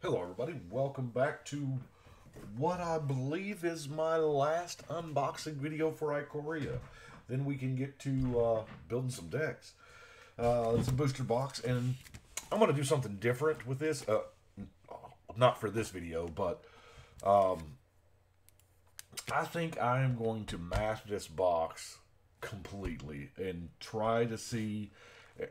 Hello everybody, welcome back to what I believe is my last unboxing video for Ikoria. Then we can get to building some decks. It's a booster box and I'm going to do something different with this. Not for this video, but I think I am going to mash this box completely and try to see,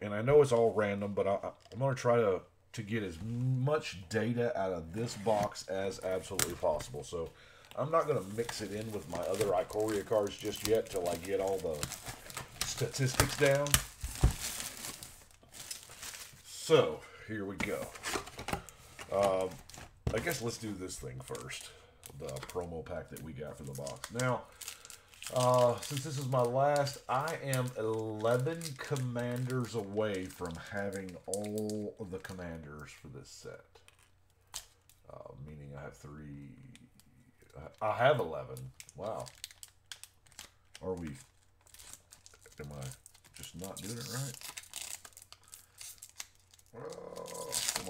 and I know it's all random, but I'm going to try to get as much data out of this box as absolutely possible. So I'm not going to mix it in with my other Ikoria cards just yet till I get all the statistics down. So here we go. I guess let's do this thing first, the promo pack that we got for the box. Now, since this is my last, I am 11 commanders away from having all of the commanders for this set. Meaning I have three... I have 11. Wow. Are we... Am I just not doing it right? Oh, come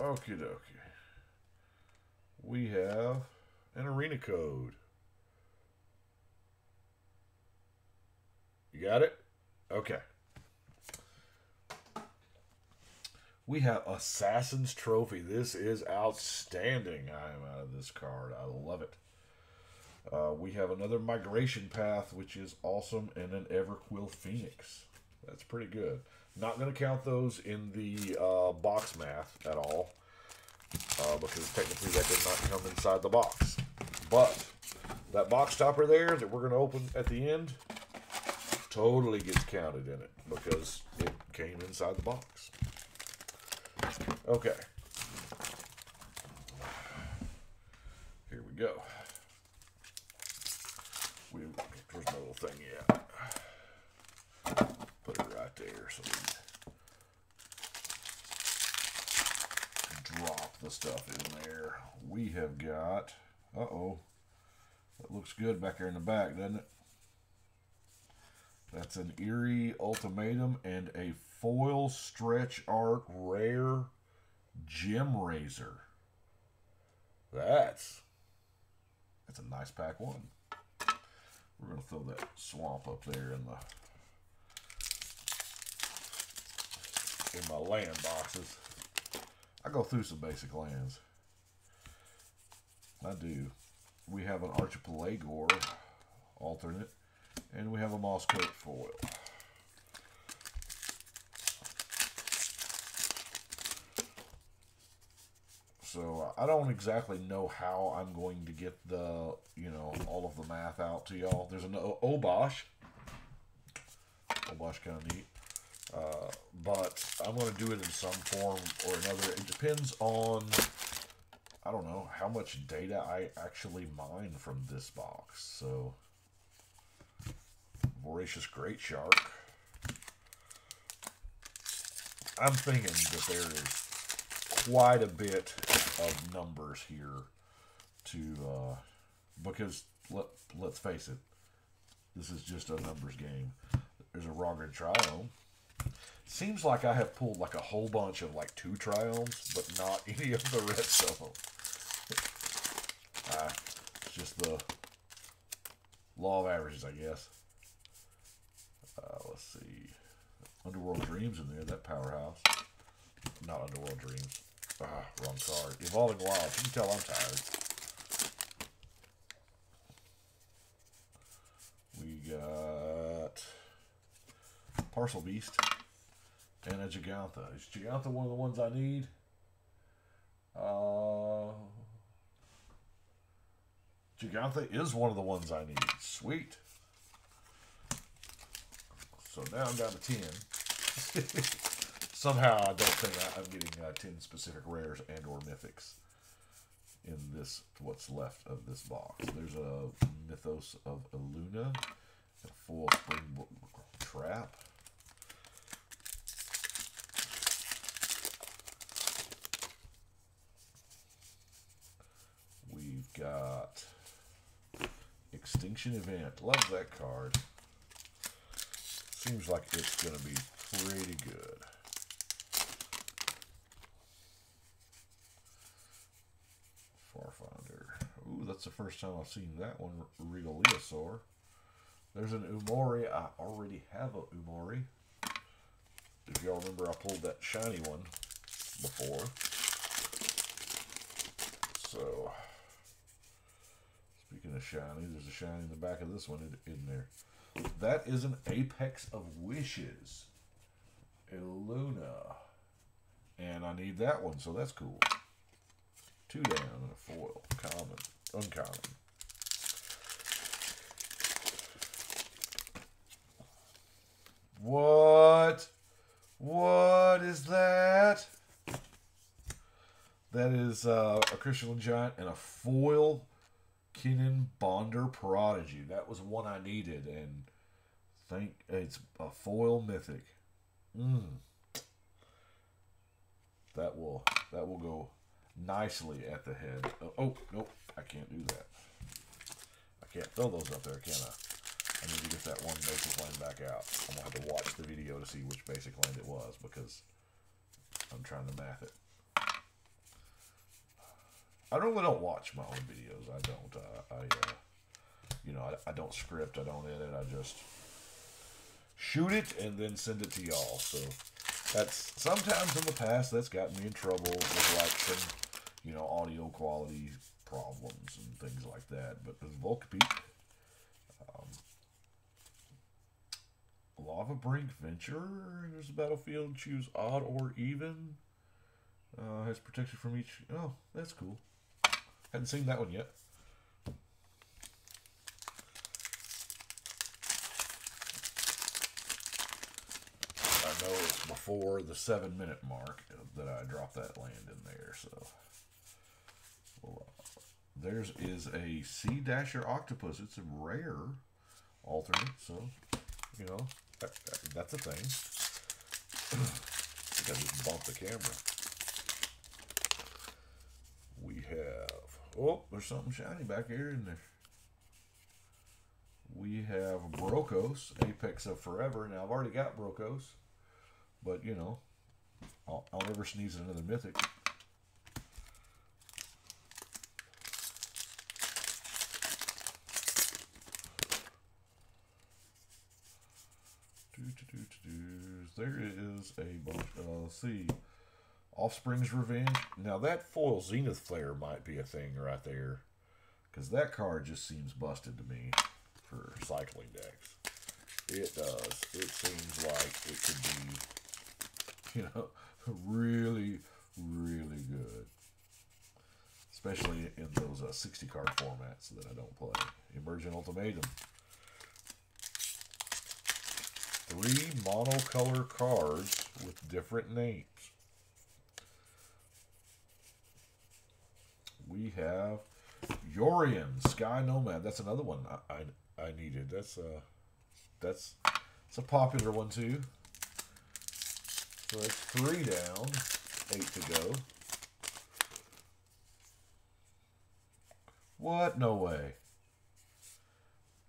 on. Okie dokie. We have... an arena code. You got it? Okay. We have Assassin's Trophy. This is outstanding. I am out of this card. I love it. We have another Migration Path, which is awesome, and an Everquill Phoenix. That's pretty good. Not going to count those in the box math at all, because technically that did not come inside the box. But that box topper there that we're going to open at the end totally gets counted in it because it came inside the box. Okay. Here we go. There's no little thing yet. Put it right there so we can drop the stuff in there. We have got... Uh-oh. That looks good back there in the back, doesn't it? That's an Eerie Ultimatum and a foil stretch art rare gem razor. That's a nice pack one. We're going to throw that swamp up there in my land boxes. I go through some basic lands. I do. We have an Archipelagor alternate, and we have a Moss Coat foil. So I don't exactly know how I'm going to get the, you know, all of the math out to y'all. There's an Obosh. Obosh kind of neat. But I'm going to do it in some form or another. It depends on... I don't know how much data I actually mine from this box. So, Voracious Great Shark. I'm thinking that there is quite a bit of numbers here to, because let's face it, this is just a numbers game. There's a Rogan Triome. Seems like I have pulled like a whole bunch of like 2 Triomes, but not any of the rest of them. It's just the law of averages, I guess. Let's see. Underworld Dreams in there, that powerhouse. Not Underworld Dreams. Ah, wrong card. Evolving Wild. You can tell I'm tired. We got Parcel Beast and a Gigantha. Is Gigantha one of the ones I need? Gigantha is one of the ones I need. Sweet. So now I'm down to 10. Somehow I don't think I'm getting 10 specific rares and or mythics in this, what's left of this box. There's a Mythos of Eluna, a full spring trap. We've got Extinction Event. Love that card. Seems like it's going to be pretty good. first time I've seen that one, Regaliosaur. There's an Umori. I already have an Umori. If y'all remember, I pulled that shiny one before. So, speaking of shiny, there's a shiny in the back of this one in there. That is an Apex of Wishes. Illuna. And I need that one, so that's cool. Two down and a foil. Common. Uncommon. What? What is that? That is a Crystalline Giant and a foil Kinnan Bondur Prodigy. That was one I needed, and think it's a foil mythic. That will go nicely at the head. Oh, nope, I can't do that. I can't throw those up there, can I? I need to get that one basic land back out. I'm going to have to watch the video to see which basic land it was, because I'm trying to math it. I really don't watch my own videos. I don't. I don't script. I don't edit. I just shoot it and then send it to y'all. So that's sometimes in the past that's gotten me in trouble with like some, audio quality problems and things like that. But with Vulcapeak, Lava Brink Venture. There's a battlefield. Choose odd or even. Has protection from each. Oh, that's cool. Hadn't seen that one yet. I know it's before the 7-minute mark that I dropped that land in there. So, well, theirs is a Sea Dasher Octopus. It's a rare alternate, so that's a thing. I think I just bumped the camera. We have, oh, there's something shiny back here, isn't there? We have Brokos, Apex of Forever. Now, I've already got Brokos, but, I'll never sneeze at another mythic. There is a bunch of sea. Offspring's Revenge. Now that foil Zenith Flare might be a thing right there, because that card just seems busted to me for cycling decks. It does. It seems like it could be, really, really good. Especially in those 60-card formats that I don't play. Emergent Ultimatum. 3 monocolor cards with different names. We have Yorion Sky Nomad. That's another one I needed. That's a popular one too. So that's 3 down, 8 to go. What? No way.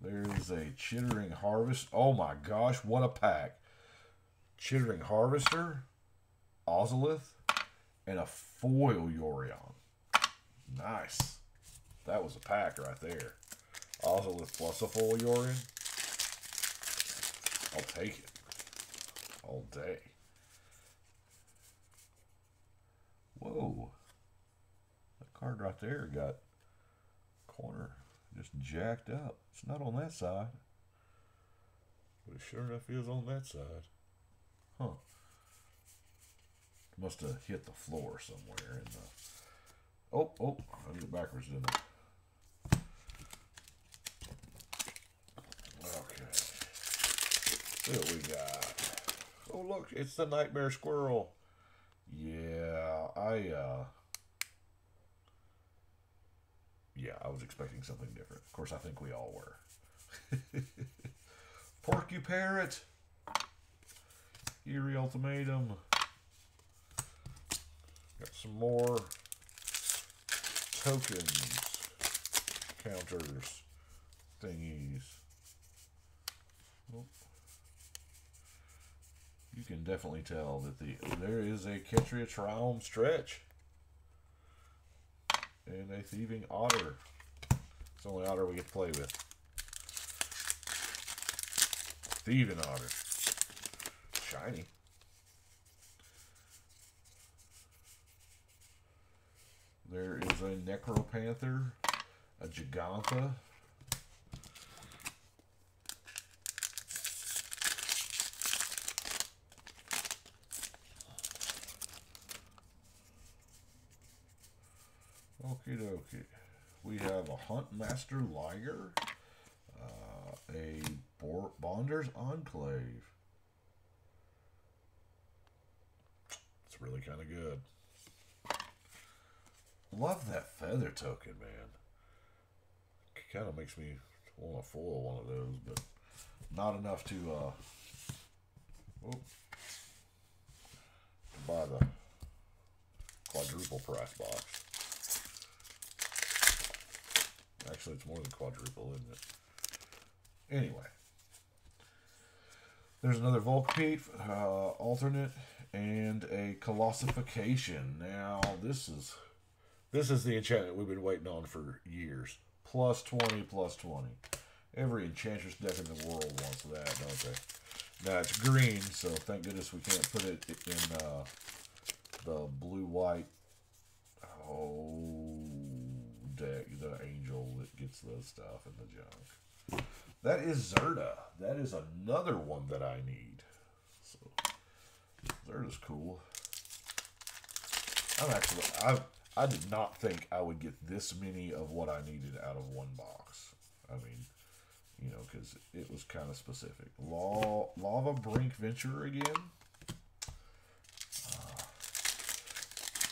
There's a Chittering Harvest. Oh my gosh, what a pack. Chittering Harvester, Ozolith, and a foil Yorion. Nice. That was a pack right there. Ozolith plus a foil Yorion. I'll take it. All day. Whoa. That card right there got corner just jacked up. It's not on that side. But it sure enough is on that side. Huh. Must have hit the floor somewhere in the... Oh, I did it backwards, didn't I? Okay. What we got? Oh, look, it's the Nightmare Squirrel. Yeah, I was expecting something different. Of course, I think we all were. Porcuparrot. Eerie Ultimatum. Got some more tokens, counters, thingies. Oh. You can definitely tell that there is a Ketria Triome stretch and a Thieving Otter. It's the only otter we get to play with. Thieving Otter. Shiny. There is a Necropanther, a Gigantha, okie dokie. We have a Huntmaster Liger, a Bonder's Enclave. It's really kind of good. Love that feather token, man. Kind of makes me want to foil one of those, but not enough to to buy the quadruple price box. Actually, it's more than quadruple, isn't it? Anyway, there's another Vulpete alternate and a Colossification. Now, this is the enchantment we've been waiting on for years. Plus 20, plus 20. Every Enchantress deck in the world wants that, don't they? Now, it's green, so thank goodness we can't put it in the blue-white deck, the angel that gets the stuff and the junk. That is Zerda. That is another one that I need. So, Zerda's cool. I did not think I would get this many of what I needed out of one box. I mean, you know, because it was kind of specific. Lava Brink Venture again.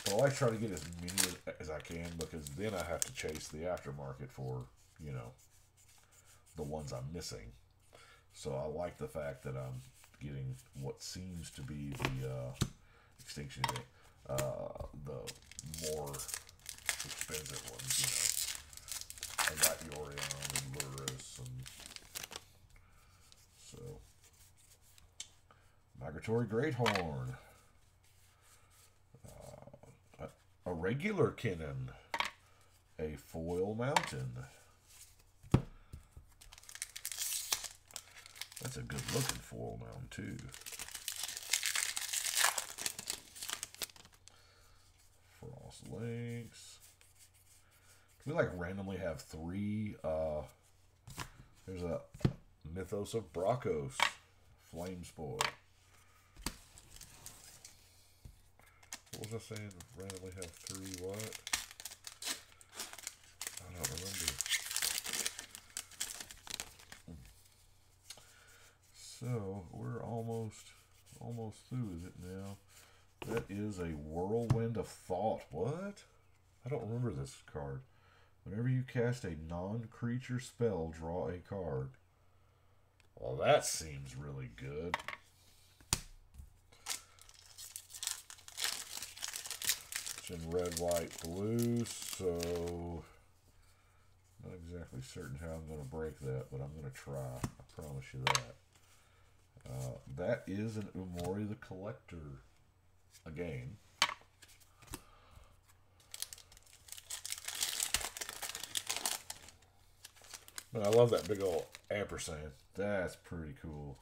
But I like to try to get as many as I can, because then I have to chase the aftermarket for, you know, the ones I'm missing. So I like the fact that I'm getting what seems to be the Extinction Event. The more expensive ones, you know. I got Yorion and Luris, and so Migratory Greathorn, a regular Kinnan, a foil Mountain. That's a good looking foil Mountain too. Links. We like randomly have three. There's a Mythos of Brokos, Flame Spore. What was I saying? Randomly have three what? I don't remember. So we're almost through with it now. That is a Whirlwind of Thought. What? I don't remember this card. Whenever you cast a non-creature spell, draw a card. Well, that seems really good. It's in red, white, blue, so not exactly certain how I'm going to break that, but I'm going to try. I promise you that. That is an Umori the Collector. Again, but I love that big old ampersand. That's pretty cool.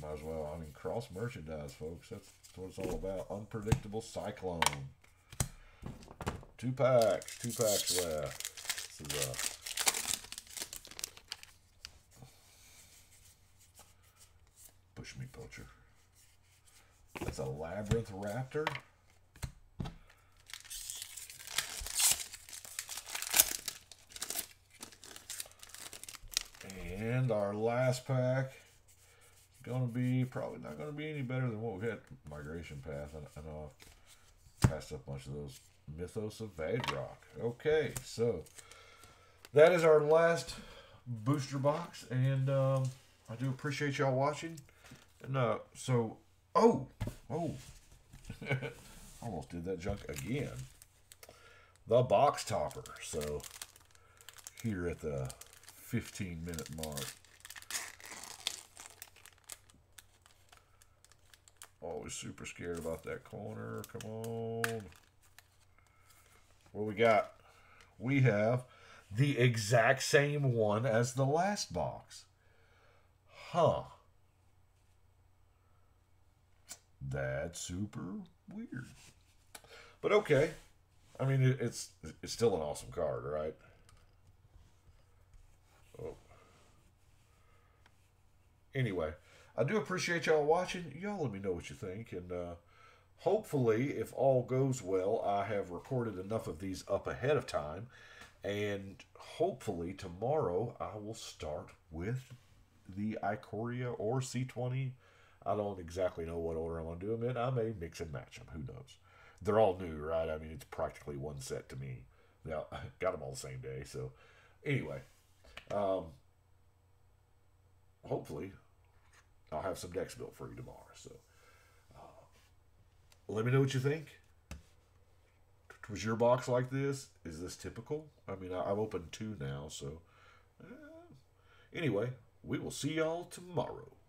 Might as well. I mean, cross merchandise, folks. That's what it's all about. Unpredictable Cyclone. Two packs left. This is a Push Me Poacher. That's a Labyrinth Raptor. And our last pack is going to be probably not going to be any better than what we had. Migration Path. I know I've passed up much of those. Mythos of Vadrock. Okay, so that is our last booster box, and I do appreciate y'all watching. No, so, oh, almost did that junk again. The box topper. So, here at the 15-minute mark. Always super scared about that corner. Come on. What we got? We have the exact same one as the last box. Huh. That's super weird. But okay. I mean, it's still an awesome card, right? Oh. Anyway, I do appreciate y'all watching. Y'all let me know what you think. And hopefully, if all goes well, I have recorded enough of these up ahead of time. And hopefully tomorrow I will start with the Ikoria or C20. I don't exactly know what order I'm going to do them in. I may mix and match them. Who knows? They're all new, right? I mean, it's practically one set to me. Now, I got them all the same day. So, anyway. Hopefully, I'll have some decks built for you tomorrow. So, let me know what you think. Was your box like this? Is this typical? I mean, I've opened two now. So, anyway, we will see y'all tomorrow.